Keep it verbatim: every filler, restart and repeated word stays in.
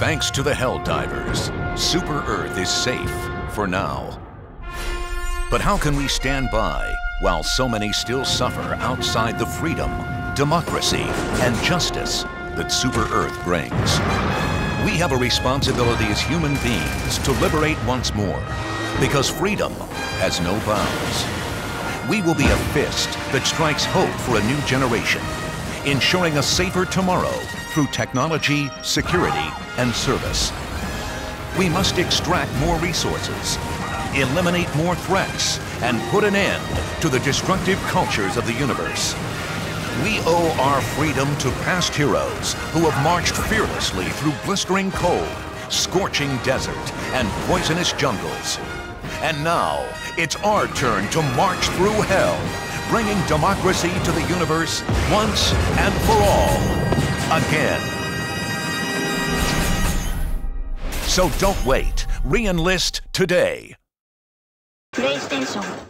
Thanks to the Helldivers, Super Earth is safe for now. But how can we stand by while so many still suffer outside the freedom, democracy, and justice that Super Earth brings? We have a responsibility as human beings to liberate once more, because freedom has no bounds. We will be a fist that strikes hope for a new generation, ensuring a safer tomorrow through technology, security, and service. We must extract more resources, eliminate more threats, and put an end to the destructive cultures of the universe. We owe our freedom to past heroes who have marched fearlessly through blistering cold, scorching desert, and poisonous jungles. And now, it's our turn to march through hell, bringing democracy to the universe once and for all, again. So don't wait, re-enlist today. PlayStation.